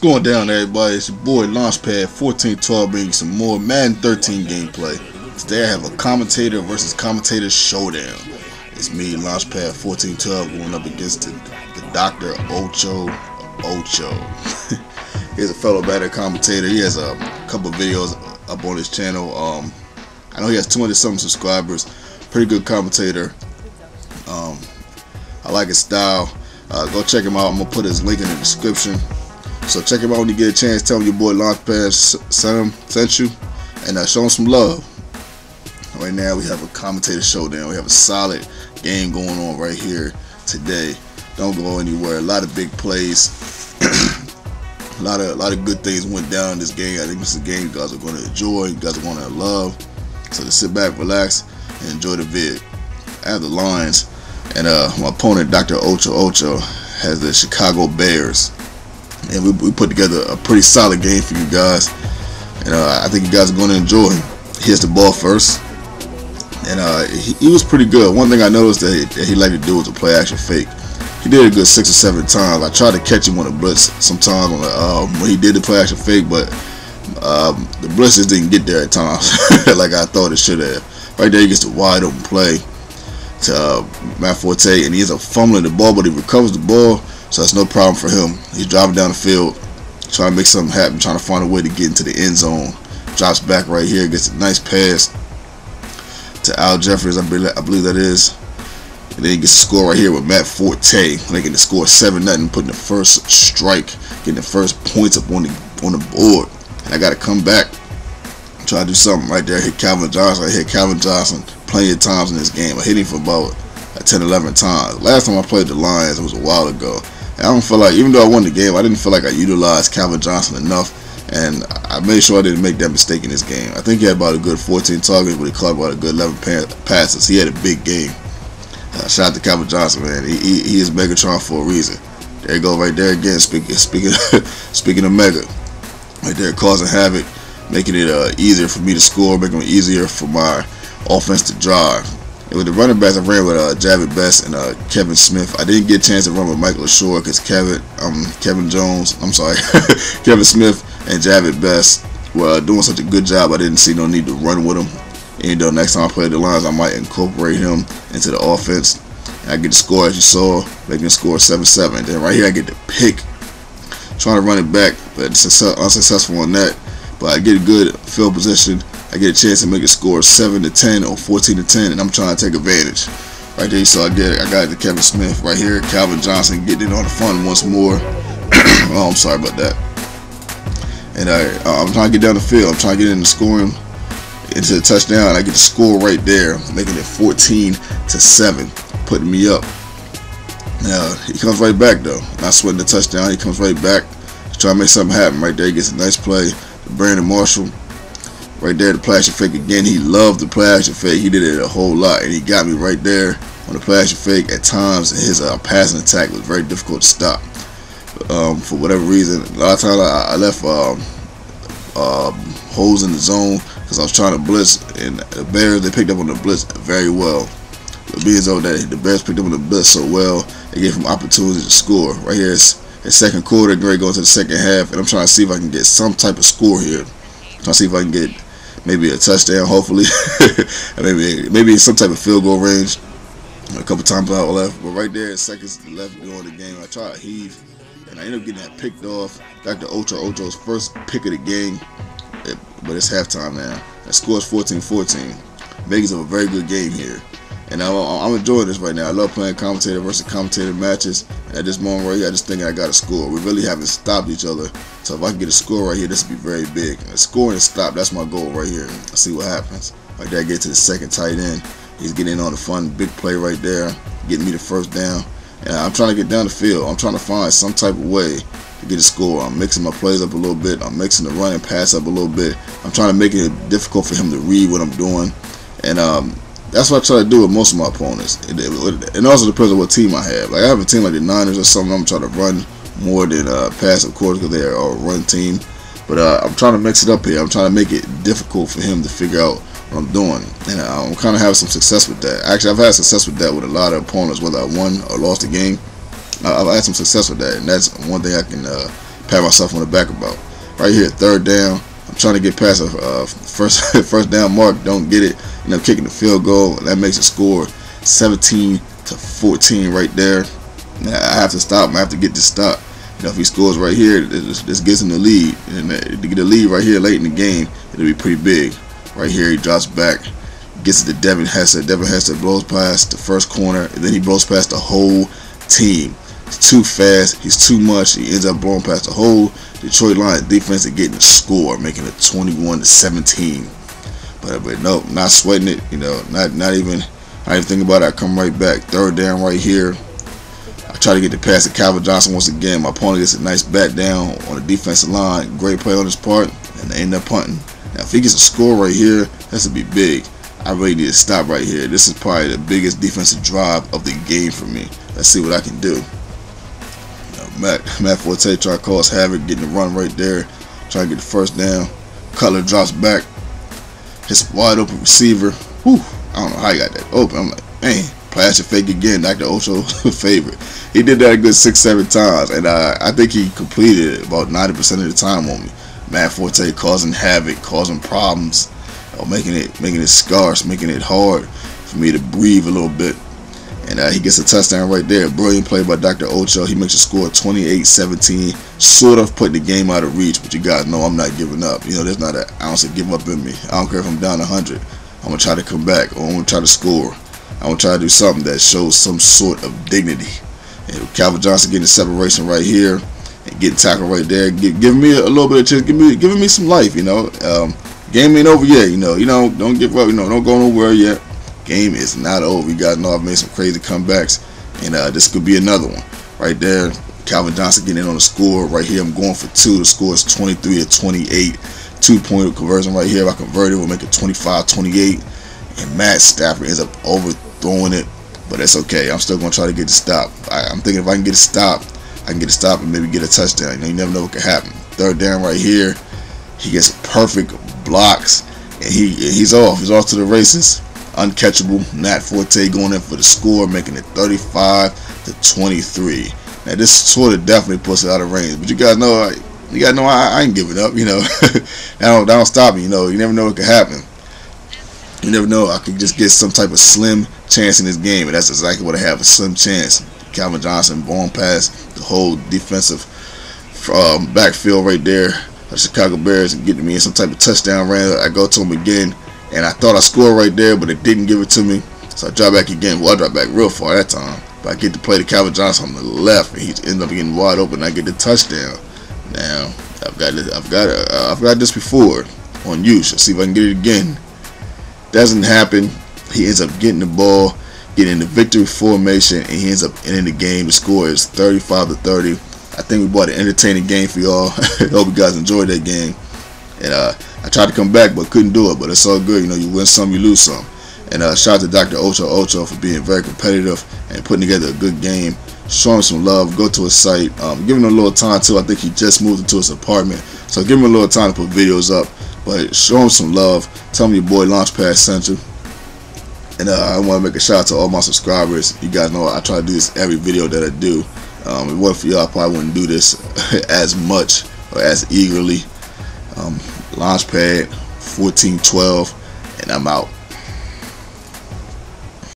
What's going down, everybody? It's your boy Launchpad1412 bringing some more Madden 13 gameplay. Today I have a commentator versus commentator showdown. It's me, Launchpad1412, going up against the Dr. Ocho Ocho. He's a fellow better commentator. He has a couple videos up on his channel. I know he has 200-something subscribers. Pretty good commentator. I like his style. Go check him out. I'm gonna put his link in the description. So check him out when you get a chance. Tell him your boy Launchpad sent you, and show him some love. Right now we have a commentator showdown. We have a solid game going on right here today. Don't go anywhere. A lot of big plays. a lot of good things went down in this game. I think this is a game you guys are going to enjoy. You guys are going to love. So just sit back, relax, and enjoy the vid. I have the Lions, and my opponent Dr. Ocho Ocho has the Chicago Bears. And we put together a pretty solid game for you guys, and I think you guys are going to enjoy. He hits the ball first, and he was pretty good. One thing I noticed that he liked to do was a play action fake. He did a good 6 or 7 times. I tried to catch him on a blitz sometimes when he did the play action fake, but the blitzes didn't get there at times like I thought it should have. Right there, he gets the wide open play to Matt Forte, and he ends up fumbling the ball, but he recovers the ball. So that's no problem for him. He's driving down the field, trying to make something happen, trying to find a way to get into the end zone. Drops back right here, gets a nice pass to Al Jeffries, I believe that is. And then he gets a score right here with Matt Forte, making the score 7-0, putting the first strike, getting the first points up on the board. And I got to come back, try to do something right there. Hit Calvin Johnson. I hit Calvin Johnson plenty of times in this game. I hit him for about 10-11 times. Last time I played the Lions, it was a while ago. I don't feel like, even though I won the game, I didn't feel like I utilized Calvin Johnson enough, and I made sure I didn't make that mistake in this game. I think he had about a good 14 targets, but he caught about a good 11 passes. He had a big game. Shout out to Calvin Johnson, man. He is Megatron for a reason. There you go, right there again. Speaking of Mega, right there, causing havoc, making it easier for me to score, making it easier for my offense to drive. And with the running backs, I ran with Jahvid Best and Kevin Smith. I didn't get a chance to run with Michael Shore because Kevin Smith and Jahvid Best were doing such a good job. I didn't see no need to run with them. And though next time I play the Lions, I might incorporate him into the offense. And I get the score, as you saw, making the score 7-7. Then right here, I get the pick. Trying to run it back, but unsuccessful on that. But I get a good field position. I get a chance to make a score 7-10 or 14-10, and I'm trying to take advantage. Right there, so I got it to Kevin Smith right here. Calvin Johnson getting in on the fun once more. Oh, I'm sorry about that. And I'm trying to get down the field. I'm trying to get in the scoring into the touchdown. I get the score right there, making it 14-7, putting me up. Now he comes right back though. Not sweating the touchdown. He comes right back, trying to make something happen. Right there, he gets a nice play. Brandon Marshall. Right there, the play action fake again. He loved the play action fake. He did it a whole lot, and he got me right there on the play action fake. At times, his passing attack was very difficult to stop. For whatever reason, a lot of times I left holes in the zone because I was trying to blitz, and the Bears, they picked up on the blitz very well. It being so that the Bears picked up on the blitz so well, it gave him opportunities to score. Right here, it's second quarter. Great, going to the second half, and I'm trying to see if I can get some type of score here. I'm trying to see if I can get maybe a touchdown, hopefully, maybe some type of field goal range. A couple times out left, but right there, seconds left during the game. I try to heave, and I end up getting that picked off. Dr. Ocho Ocho's first pick of the game, but it's halftime now. That score is 14-14. Vegas have a very good game here, and I'm enjoying this right now. I love playing commentator versus commentator matches. At this moment right here, I just think I got a score. We really haven't stopped each other. So if I can get a score right here, this would be very big. And scoring and stop, that's my goal right here. Let's see what happens. Right there, I get to the second tight end. He's getting in on the fun. Big play right there. Getting me the first down. And I'm trying to get down the field. I'm trying to find some type of way to get a score. I'm mixing my plays up a little bit. I'm mixing the run and pass up a little bit. I'm trying to make it difficult for him to read what I'm doing. And that's what I try to do with most of my opponents. And also depends on what team I have. Like I have a team like the Niners or something. I'm trying to run more than pass, of course, because they're a run team. But I'm trying to mix it up here. I'm trying to make it difficult for him to figure out what I'm doing, and I'm kind of having some success with that. Actually, I've had success with that with a lot of opponents, whether I won or lost the game. I've had some success with that, and that's one thing I can pat myself on the back about. Right here, third down. I'm trying to get past a first down mark. Don't get it. And I'm kicking the field goal. And that makes it score 17-14 right there. Now I have to stop him. I have to get this stop. You know, if he scores right here, this gets him the lead. And to get a lead right here late in the game, it'll be pretty big. Right here, he drops back, gets it to Devin Hester. Devin Hester blows past the first corner, and then he blows past the whole team. He's too fast. He's too much. He ends up blowing past the whole Detroit Lions defense and getting a score, making it 21-17. But no, not sweating it. You know, not even thinking about it. I come right back. Third down right here. I try to get the pass to Calvin Johnson once again. My opponent gets a nice back down on the defensive line. Great play on his part, and they end up punting. Now, if he gets a score right here, that's gonna be big. I really need to stop right here. This is probably the biggest defensive drive of the game for me. Let's see what I can do. Matt Forte try to cause havoc, getting the run right there, try to get the first down. Cutler drops back, his wide open receiver. Whew, I don't know how he got that open. I'm like, man, flash and fake again, Dr. Ocho favorite. He did that a good 6-7 times, and I think he completed it about 90% of the time on me. Matt Forte causing havoc, causing problems, you know, making it scarce, making it hard for me to breathe a little bit. And he gets a touchdown right there. Brilliant play by Dr. Ocho. He makes a score 28-17. Sort of putting the game out of reach, but you guys know I'm not giving up. You know, there's not an ounce of give up in me. I don't care if I'm down 100. I'm going to try to come back, or I'm going to try to score. I'm going to try to do something that shows some sort of dignity. And Calvin Johnson getting a separation right here and getting tackled right there. Giving me a little bit of chance. Giving me some life, you know. Game ain't over yet, you know. You know, don't give up. You know, don't go nowhere yet. Game is not over. You guys know I've made some crazy comebacks, and this could be another one right there. Calvin Johnson getting in on the score right here. I'm going for two. The score is 23-28. 2-point conversion right here. If I convert it, we'll make it 25-28. And Matt Stafford ends up overthrowing it, but that's okay. I'm still gonna try to get the stop. I'm thinking if I can get a stop, I can get a stop and maybe get a touchdown. You know, you never know what could happen. Third down right here. He gets perfect blocks, and he's off. He's off to the races. Uncatchable. Matt Forte going in for the score, making it 35-23. Now this sort of definitely puts it out of range, but you guys know I ain't giving up. You know, I don't stop me. You know, you never know what could happen. You never know. I could just get some type of slim chance in this game, and that's exactly what I have—a slim chance. Calvin Johnson going past the whole defensive backfield right there, the Chicago Bears, and getting me in some type of touchdown run. I go to him again. And I thought I scored right there, but it didn't give it to me. So I drop back again. Well, I dropped back real far that time. But I get to play to Calvin Johnson on the left, and he ends up getting wide open. And I get the touchdown. Now I've got this before on you. So see if I can get it again. Doesn't happen. He ends up getting the ball, getting in the victory formation, and he ends up ending the game. The score is 35-30. I think we bought an entertaining game for y'all. Hope you guys enjoyed that game. And I tried to come back, but couldn't do it. But it's all good, you know. You win some, you lose some. And shout out to Dr. Ocho Ocho for being very competitive and putting together a good game. Show him some love. Go to his site. Give him a little time too. I think he just moved into his apartment, so give him a little time to put videos up. But show him some love. Tell him your boy Launchpad sent you. And I want to make a shout out to all my subscribers. You guys know I try to do this every video that I do. If it wasn't for y'all, I probably wouldn't do this as much or as eagerly. Launchpad1412, and I'm out.